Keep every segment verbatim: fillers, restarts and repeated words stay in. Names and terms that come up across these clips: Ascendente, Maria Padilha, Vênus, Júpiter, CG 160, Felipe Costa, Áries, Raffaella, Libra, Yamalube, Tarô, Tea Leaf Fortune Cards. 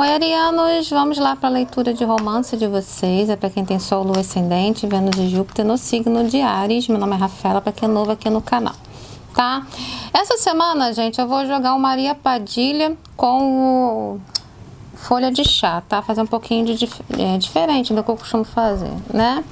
Oi, arianos, vamos lá para a leitura de romance de vocês. É para quem tem Sol, Lua, Ascendente, Vênus e Júpiter no signo de Áries. Meu nome é Raffaella, para quem é novo aqui no canal, tá? Essa semana, gente, eu vou jogar o Maria Padilha com o folha de chá, tá? Fazer um pouquinho de dif é, diferente do que eu costumo fazer, né?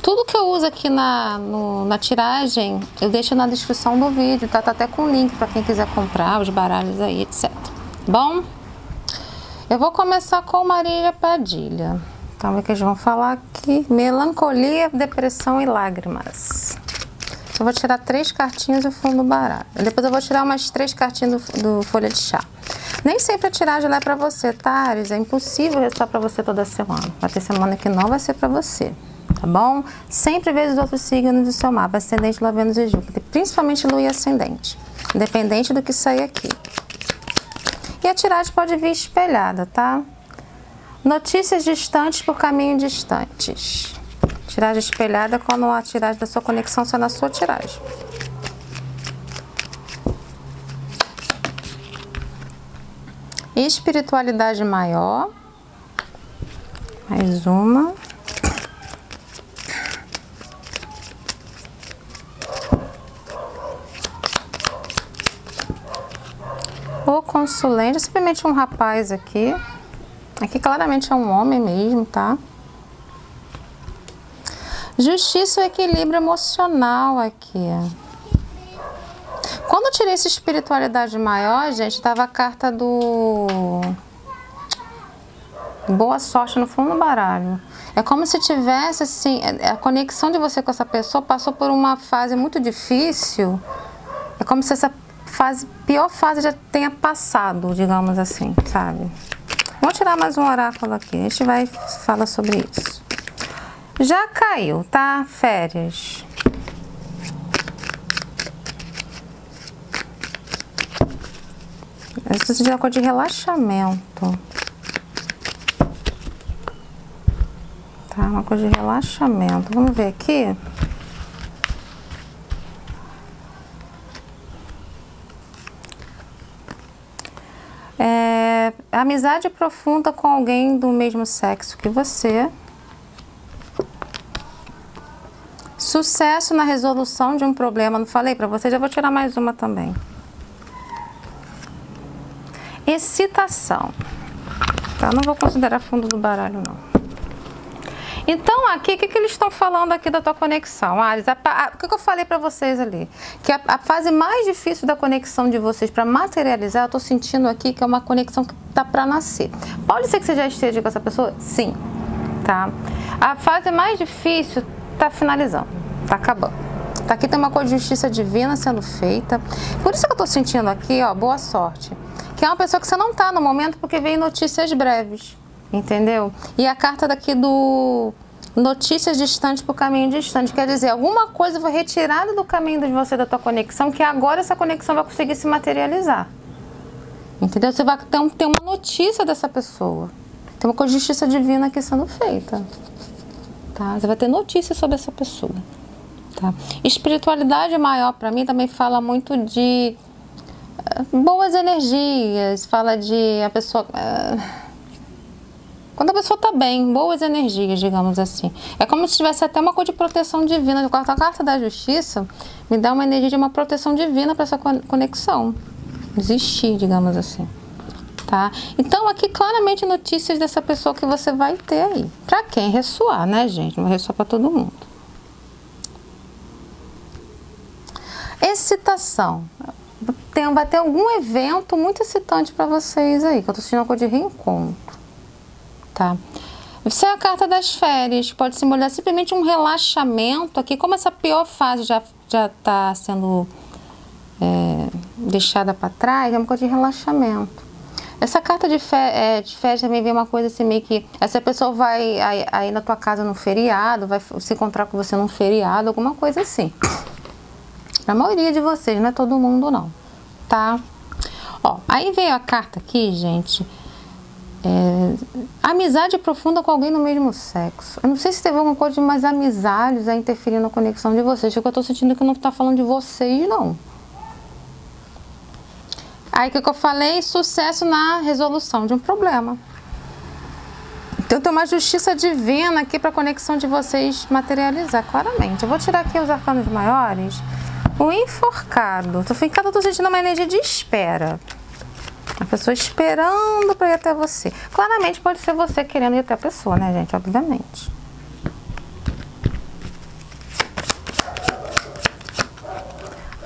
Tudo que eu uso aqui na, no, na tiragem, eu deixo na descrição do vídeo, tá? Tá até com link para quem quiser comprar os baralhos aí, etcétera. Bom? Eu vou começar com Maria Padilha. Então, o que eles vão falar aqui? Melancolia, depressão e lágrimas. Eu vou tirar três cartinhas do fundo do baralho. Depois eu vou tirar umas três cartinhas do, do folha de chá. Nem sempre a tiragem lá é pra você, tá, Áries? É impossível restar pra você toda semana. Vai ter semana que não vai ser pra você, tá bom? Sempre veja os outros signos do seu mapa, ascendente, Lua, Vênus e Júpiter. Principalmente Lua e ascendente. Independente do que sair aqui. E a tiragem pode vir espelhada, tá? Notícias distantes por caminhos distantes. Tiragem espelhada quando a tiragem da sua conexão só na sua tiragem. Espiritualidade maior. Mais uma. O consulente, simplesmente um rapaz aqui. Aqui claramente é um homem mesmo, tá? Justiça e equilíbrio emocional aqui. Quando eu tirei essa espiritualidade maior, gente, tava a carta do... boa sorte no fundo do baralho. É como se tivesse, assim, a conexão de você com essa pessoa passou por uma fase muito difícil. É como se essa fase, pior fase já tenha passado, digamos assim, sabe? Vou tirar mais um oráculo aqui, a gente vai falar sobre isso. Já caiu, tá? Férias. Isso é uma coisa de relaxamento. Tá, uma coisa de relaxamento. Vamos ver aqui. É, amizade profunda com alguém do mesmo sexo que você. Sucesso na resolução de um problema. Não falei pra você? Já vou tirar mais uma também. Excitação. Tá, não vou considerar fundo do baralho, não. Então, aqui, o que, que eles estão falando aqui da tua conexão, Áries? O que, que eu falei pra vocês ali? Que a, a fase mais difícil da conexão de vocês pra materializar, eu tô sentindo aqui que é uma conexão que tá pra nascer. Pode ser que você já esteja com essa pessoa? Sim. Tá? A fase mais difícil tá finalizando, tá acabando. Tá, aqui tem uma coisa de justiça divina sendo feita. Por isso que eu tô sentindo aqui, ó, boa sorte. Que é uma pessoa que você não tá no momento porque vem notícias breves, entendeu? E a carta daqui do notícias distantes pro caminho distante. Quer dizer, alguma coisa foi retirada do caminho de você, da tua conexão, que agora essa conexão vai conseguir se materializar. Entendeu? Você vai ter uma notícia dessa pessoa. Tem uma coisa de justiça divina aqui sendo feita. Tá? Você vai ter notícia sobre essa pessoa. Tá. Espiritualidade maior para mim também fala muito de boas energias, fala de a pessoa, quando a pessoa tá bem, boas energias, digamos assim. É como se tivesse até uma coisa de proteção divina. A carta da justiça me dá uma energia de uma proteção divina para essa conexão existir, digamos assim. Tá? Então aqui claramente notícias dessa pessoa que você vai ter aí. Para quem ressoar, né, gente? Não ressoar para todo mundo. Excitação. Tem, vai ter algum evento muito excitante para vocês aí, que eu tô sentindo uma coisa de reencontro, tá? Isso é a carta das férias, pode simular simplesmente um relaxamento aqui, como essa pior fase já, já tá sendo é, deixada para trás, é uma coisa de relaxamento. Essa carta de férias, é, de férias também vem uma coisa assim meio que... Essa pessoa vai aí, aí na tua casa num feriado, vai se encontrar com você num feriado, alguma coisa assim. Pra maioria de vocês, não é todo mundo não, tá? Ó, aí veio a carta aqui, gente, é, amizade profunda com alguém do mesmo sexo. Eu não sei se teve alguma coisa de mais amizades a interferir na conexão de vocês, porque eu tô sentindo que não tá falando de vocês, não. Aí o que eu falei? Sucesso na resolução de um problema. Então tem uma justiça divina aqui para a conexão de vocês materializar, claramente. Eu vou tirar aqui os arcanos maiores. O enforcado. Tô ficando, tô sentindo uma energia de espera. A pessoa esperando para ir até você. Claramente pode ser você querendo ir até a pessoa, né, gente? Obviamente.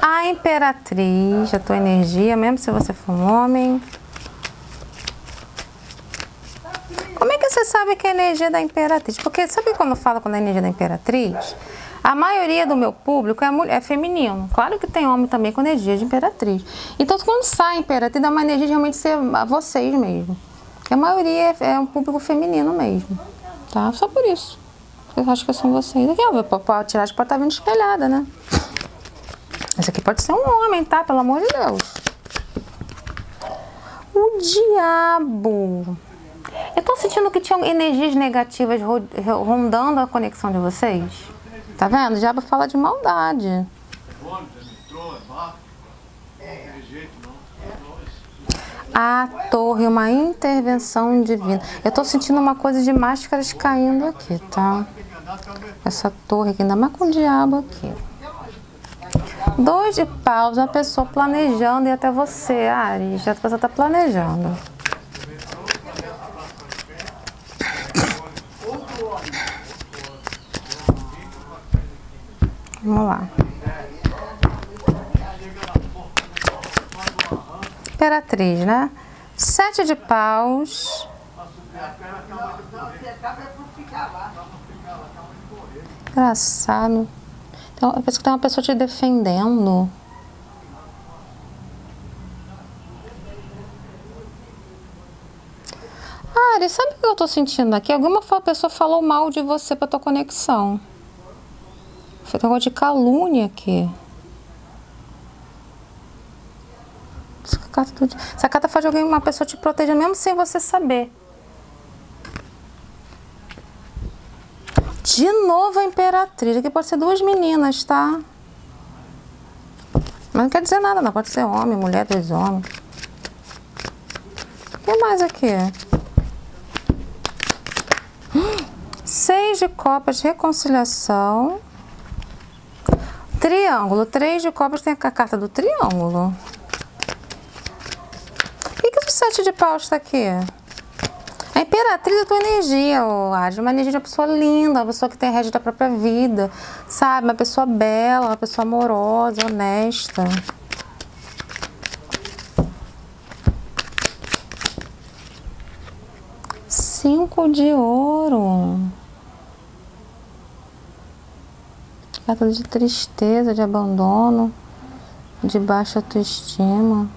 A imperatriz, a tua energia, mesmo se você for um homem. Como é que você sabe que é a energia da imperatriz? Porque sabe quando eu falo quando é a energia da imperatriz? A maioria do meu público é, mulher, é feminino. Claro que tem homem também com energia de imperatriz. Então quando sai a imperatriz, dá uma energia de realmente ser vocês mesmo. Porque a maioria é, é um público feminino mesmo. Tá? Só por isso. Eu acho que são vocês. Aqui, ó, a tiragem pode estar vindo espelhada, né? Esse aqui pode ser um homem, tá? Pelo amor de Deus. O diabo. Eu tô sentindo que tinham energias negativas rondando a conexão de vocês. Tá vendo? O diabo fala de maldade. A torre, uma intervenção divina. Eu tô sentindo uma coisa de máscaras caindo aqui, tá? Essa torre aqui, ainda mais com o diabo aqui. Dois de paus, uma pessoa planejando ir até você, Áries. A pessoa está planejando. Vamos lá. Imperatriz, né? Sete de paus. Engraçado. Então, eu penso que tem uma pessoa te defendendo. Ari, sabe o que eu tô sentindo aqui? Alguma pessoa falou mal de você pra tua conexão. Foi um negócio de calúnia aqui. Essa carta faz alguém, uma pessoa te proteger mesmo sem você saber. De novo a imperatriz. Aqui pode ser duas meninas, tá? Mas não quer dizer nada, não. Pode ser homem, mulher, dois homens. O que mais aqui? Seis de copas, reconciliação. Triângulo. Três de copas tem a carta do triângulo. Por que, que o sete de paus está aqui? A imperatriz é a tua energia, oh, Áries, uma energia de uma pessoa linda, uma pessoa que tem rédea da própria vida, sabe? Uma pessoa bela, uma pessoa amorosa, honesta. Cinco de ouro. Carta de tristeza, de abandono, de baixa autoestima.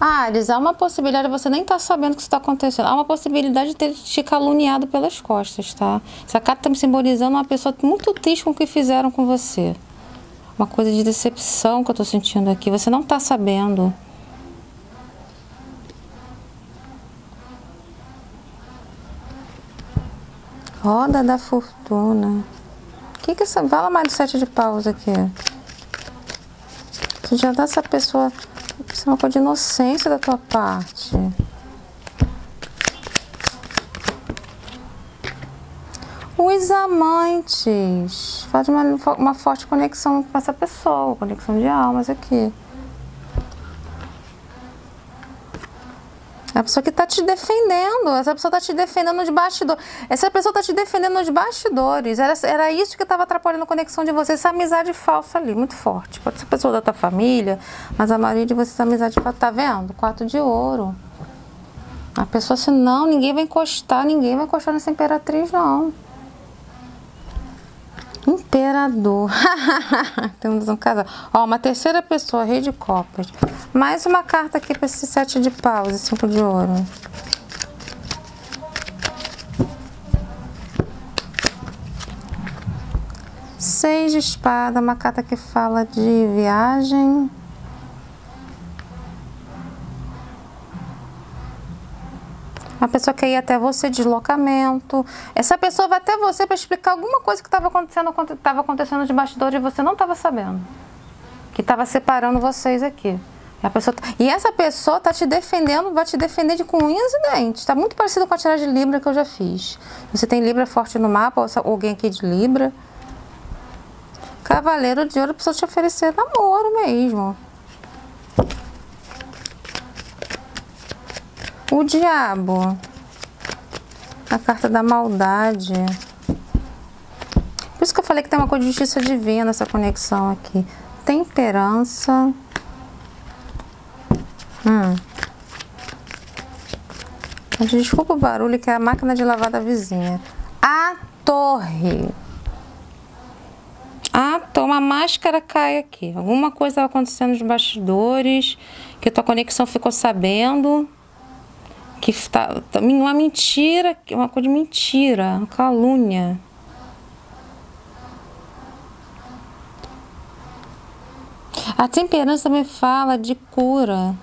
Áries, há uma possibilidade, você nem tá sabendo o que está acontecendo, há uma possibilidade de ter te caluniado pelas costas, tá? Essa carta tá simbolizando uma pessoa muito triste com o que fizeram com você. Uma coisa de decepção que eu tô sentindo aqui, você não tá sabendo. Roda da fortuna. O que que essa... Fala mais do sete de paus aqui. Você já dá essa pessoa... Isso é uma coisa de inocência da tua parte. Os amantes. Faz uma, uma forte conexão com essa pessoa. Conexão de almas aqui. É a pessoa que tá te defendendo. Essa pessoa tá te defendendo nos bastidores. Essa pessoa tá te defendendo nos bastidores. Era, era isso que estava atrapalhando a conexão de vocês. Essa amizade falsa ali, muito forte. Pode ser pessoa da tua família, mas a maioria de vocês é amizade falsa. Tá vendo? Quatro de ouro. A pessoa assim, não, ninguém vai encostar, ninguém vai encostar nessa imperatriz, não. Imperador. Temos um casal. Ó, uma terceira pessoa, rei de copas. Mais uma carta aqui para esse sete de paus e cinco de ouro. Seis de espada, uma carta que fala de viagem. Uma pessoa que ia até você, deslocamento. Essa pessoa vai até você para explicar alguma coisa que estava acontecendo, estava acontecendo de bastidores e você não estava sabendo. Que estava separando vocês aqui. A pessoa tá... E essa pessoa tá te defendendo, vai te defender de com unhas e dentes. Tá muito parecido com a tiragem de Libra que eu já fiz. Você tem Libra forte no mapa, ou alguém aqui de Libra. Cavaleiro de Ouro precisa te oferecer namoro mesmo. O Diabo. A carta da maldade. Por isso que eu falei que tem uma coisa de justiça divina nessa conexão aqui. Temperança. Hum. Desculpa o barulho, que é a máquina de lavar da vizinha. A torre. Ah, tô, uma máscara cai aqui. Alguma coisa estava acontecendo nos bastidores, que tua conexão ficou sabendo. Que tá, uma mentira, uma coisa de mentira, uma calúnia. A temperança também fala de cura.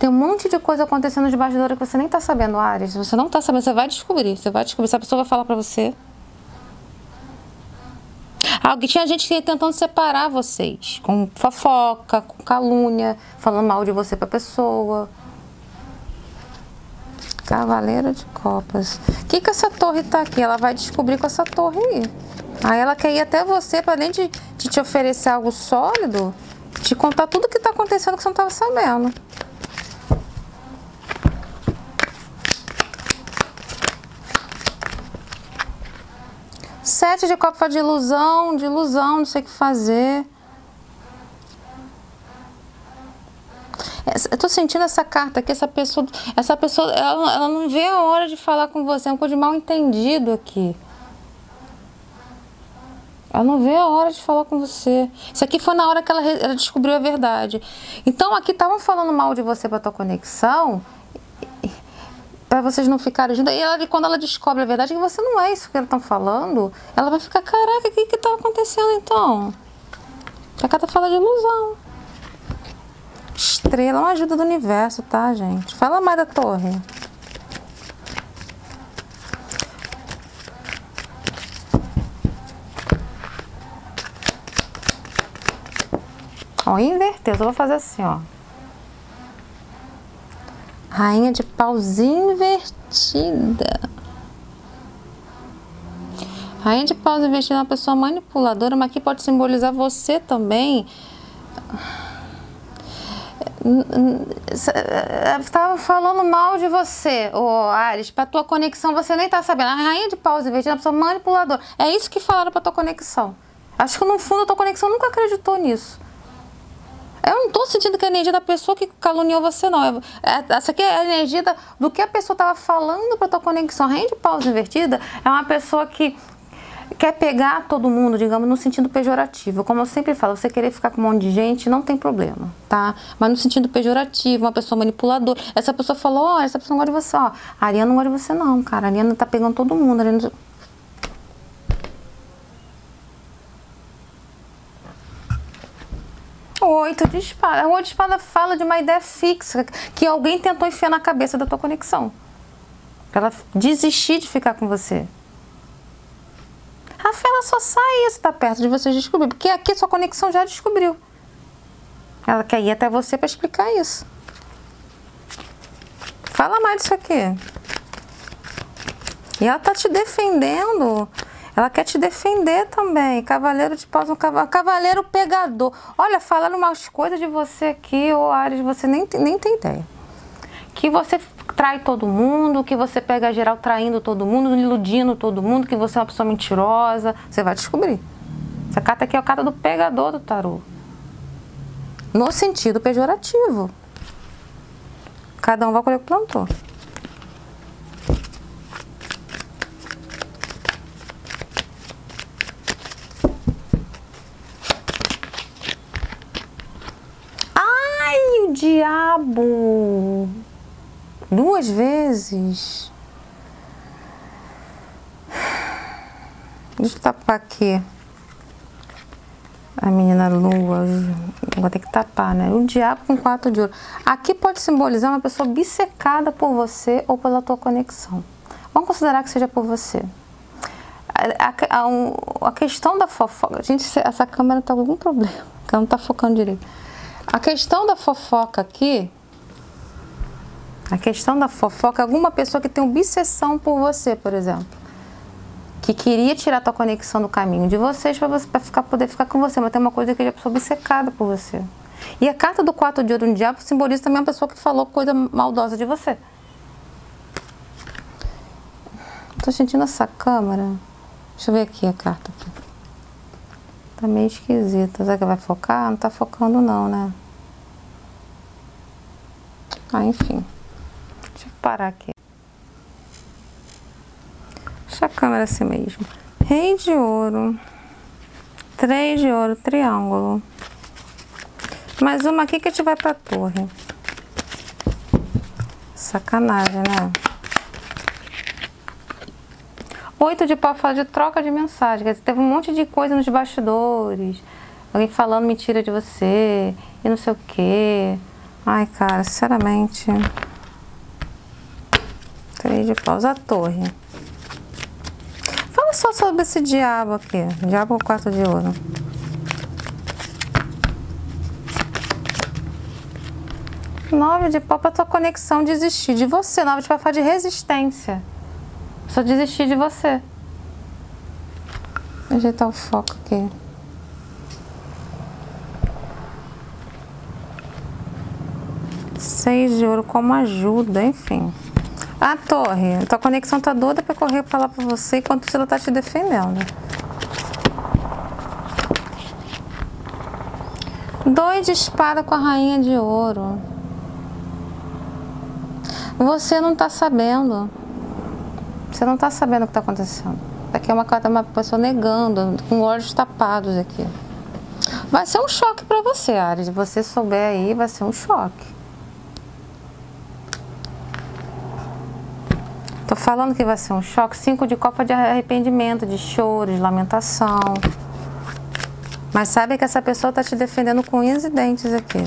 Tem um monte de coisa acontecendo nos bastidores que você nem tá sabendo, Áries. Você não tá sabendo, você vai descobrir. Você vai descobrir, essa pessoa vai falar pra você. Ah, tinha gente que ia tentando separar vocês. Com fofoca, com calúnia, falando mal de você pra pessoa. Cavaleiro de Copas. O que que essa torre tá aqui? Ela vai descobrir com essa torre aí. Aí ela quer ir até você pra além de, de te oferecer algo sólido, te contar tudo o que tá acontecendo que você não tava sabendo. Sete de copa de ilusão, de ilusão, não sei o que fazer. Eu tô sentindo essa carta aqui, essa pessoa, essa pessoa ela, ela não vê a hora de falar com você, é um pouco de mal entendido aqui. Ela não vê a hora de falar com você. Isso aqui foi na hora que ela, ela descobriu a verdade. Então aqui estavam falando mal de você pra tua conexão, pra vocês não ficarem juntos. E ela, quando ela descobre a verdade que você não é isso que eles estão falando, ela vai ficar, caraca, o que que tá acontecendo então? A carta fala de ilusão. Estrela, uma ajuda do universo, tá, gente? Fala mais da torre. Ó, inverteu. Eu vou fazer assim, ó. Rainha de paus invertida. Rainha de paus invertida é uma pessoa manipuladora, mas aqui pode simbolizar você também. Estava falando mal de você, oh, Áries, pra tua conexão você nem tá sabendo. A rainha de paus invertida é uma pessoa manipuladora. É isso que falaram pra tua conexão. Acho que no fundo a tua conexão nunca acreditou nisso. Eu não tô sentindo que a energia da pessoa que caluniou você, não. Essa aqui é a energia da, do que a pessoa tava falando pra tua conexão. A rainha de paus invertida é uma pessoa que quer pegar todo mundo, digamos, no sentido pejorativo. Como eu sempre falo, você querer ficar com um monte de gente, não tem problema, tá? Mas no sentido pejorativo, uma pessoa manipuladora. Essa pessoa falou, ó, oh, essa pessoa não gosta de você, ó. A Ariana não gosta de você, não, cara. A Ariana tá pegando todo mundo. A Ariana... Oito de espada. O oito de espada fala de uma ideia fixa que alguém tentou enfiar na cabeça da tua conexão. Pra ela desistir de ficar com você. Raffaella só sai isso, tá perto de vocês descobrir. Porque aqui sua conexão já descobriu. Ela quer ir até você pra explicar isso. Fala mais disso aqui. E ela tá te defendendo. Ela quer te defender também. Cavaleiro de paus, um cavaleiro, cavaleiro pegador. Olha, falaram umas coisas de você aqui, ô Áries, você nem, nem tem ideia. Que você trai todo mundo, que você pega geral traindo todo mundo, iludindo todo mundo, que você é uma pessoa mentirosa. Você vai descobrir. Essa carta aqui é a carta do pegador do tarô. No sentido pejorativo. Cada um vai colher o que plantou. Diabo, duas vezes. Deixa eu tapar aqui a menina lua. Vou ter que tapar, né? O diabo com quatro de ouro. Aqui pode simbolizar uma pessoa obcecada por você ou pela tua conexão. Vamos considerar que seja por você. A, a, a, a questão da fofoca. Gente, essa câmera tá com algum problema. Ela não tá focando direito. A questão da fofoca aqui, a questão da fofoca, alguma pessoa que tem obsessão por você, por exemplo, que queria tirar a tua conexão do caminho de vocês para você, pra ficar, poder ficar com você, mas tem uma coisa que já é pessoa obcecada por você. E a carta do quatro de ouro no diabo simboliza também uma pessoa que falou coisa maldosa de você. Tô sentindo essa câmera. Deixa eu ver aqui a carta. Tá meio esquisita. Será que vai focar? Não tá focando não, né? Ah, enfim. Deixa eu parar aqui. Deixa a câmera assim mesmo. Rei de ouro. Três de ouro, triângulo. Mais uma aqui que a gente vai pra torre. Sacanagem, né? Oito de pau fala de troca de mensagem. Quer dizer, teve um monte de coisa nos bastidores. Alguém falando mentira de você. E não sei o quê. Ai, cara, sinceramente. Três de pau. A torre. Fala só sobre esse diabo aqui. Diabo quatro de ouro. Nove de pau pra tua conexão desistir de você. Nove de pau fala de resistência. Só desistir de você. Vou ajeitar o foco aqui. Seis de ouro como ajuda, enfim. A torre. Tua conexão tá doida pra correr pra lá pra você enquanto ela tá te defendendo. Dois de espada com a rainha de ouro. Você não tá sabendo. Você não tá sabendo o que tá acontecendo. Aqui é uma carta, uma pessoa negando, com olhos tapados aqui. Vai ser um choque pra você, Áries. Se você souber aí, vai ser um choque. Tô falando que vai ser um choque. Cinco de copa de arrependimento, de choro, de lamentação. Mas sabe que essa pessoa tá te defendendo com unhas e dentes aqui.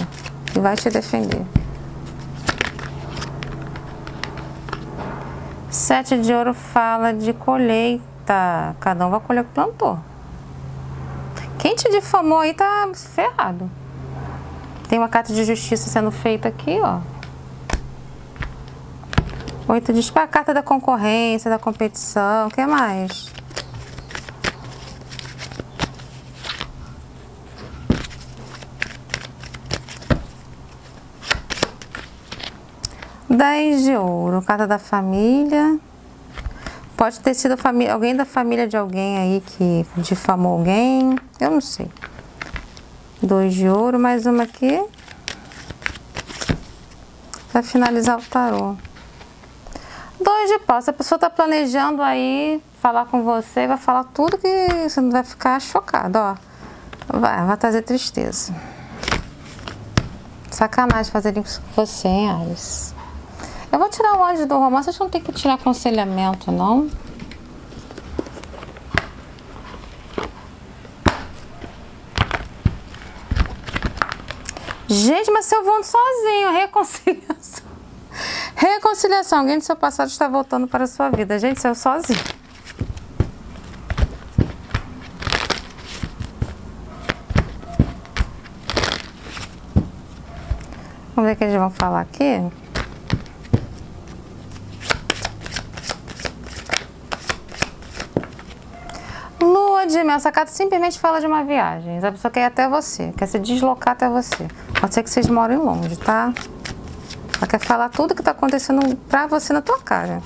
E vai te defender. Sete de ouro fala de colheita. Cada um vai colher o que plantou. Quem te difamou aí tá ferrado. Tem uma carta de justiça sendo feita aqui, ó. Oito de espada, carta da concorrência, da competição. O que mais? dez de ouro, carta da família. Pode ter sido família, alguém da família de alguém aí que difamou alguém. Eu não sei. dois de ouro, mais uma aqui. Pra finalizar o tarô. dois de pau. Se a pessoa tá planejando aí falar com você, vai falar tudo que você não vai ficar chocado, ó. Vai, vai trazer tristeza. Sacanagem fazer isso com você, hein, Áries? Eu vou tirar o anjo do romance, acho que não tem que tirar aconselhamento, não. Gente, mas eu vou andando sozinho, reconciliação. Reconciliação, alguém do seu passado está voltando para a sua vida. Gente, eu sozinho. Vamos ver o que eles vão falar aqui. Essa carta simplesmente fala de uma viagem. A pessoa quer ir até você, quer se deslocar até você. Pode ser que vocês morem longe, tá? Ela quer falar tudo que tá acontecendo pra você na tua cara.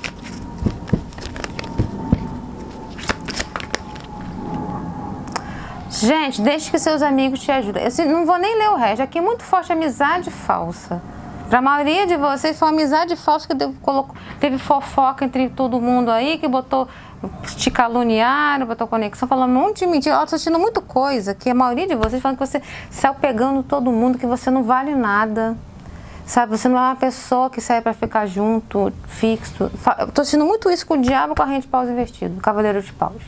Gente, deixe que seus amigos te ajudem. Eu não vou nem ler o resto. Aqui é muito forte amizade falsa. Pra maioria de vocês foi uma amizade falsa que colocou, teve fofoca entre todo mundo aí, que botou... te caluniaram, botou conexão, falando um monte de mentira. Ó, tô assistindo muita coisa que a maioria de vocês falando que você saiu pegando todo mundo, que você não vale nada, sabe? Você não é uma pessoa que sai pra ficar junto, fixo. Eu tô assistindo muito isso com o diabo, com a rainha de paus invertido, o cavaleiro de paus.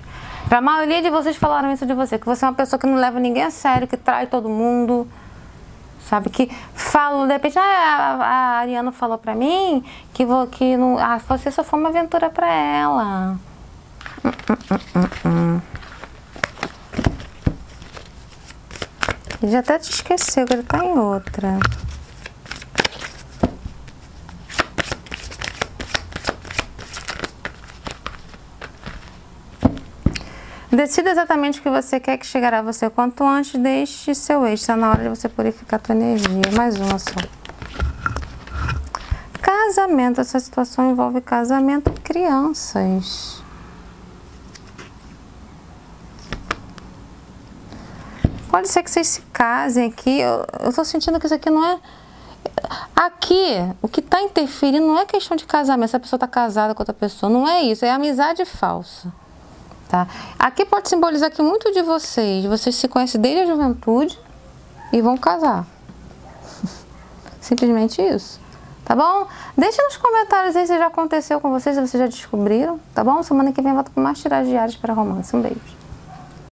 Pra maioria de vocês falaram isso de você, que você é uma pessoa que não leva ninguém a sério, que trai todo mundo, sabe? Que fala, de repente, ah, a Ariana falou pra mim que, vou, que não, ah, você só foi uma aventura pra ela. Hum, hum, hum, hum. Ele já até te esqueceu que ele tá em outra. Decida exatamente o que você quer, que chegará a você quanto antes. Deixe seu ex, está na hora de você purificar a tua energia. Mais uma só. Casamento, essa situação envolve casamento e crianças. Pode ser que vocês se casem aqui. Eu estou sentindo que isso aqui não é... Aqui, o que está interferindo não é questão de casamento. Se a pessoa está casada com outra pessoa, não é isso. É amizade falsa. Tá? Aqui pode simbolizar que muito de vocês, vocês se conhecem desde a juventude e vão casar. Simplesmente isso, tá bom? Deixa nos comentários aí se já aconteceu com vocês, se vocês já descobriram, tá bom? Semana que vem eu volto com mais tiragens diárias para romance. Um beijo.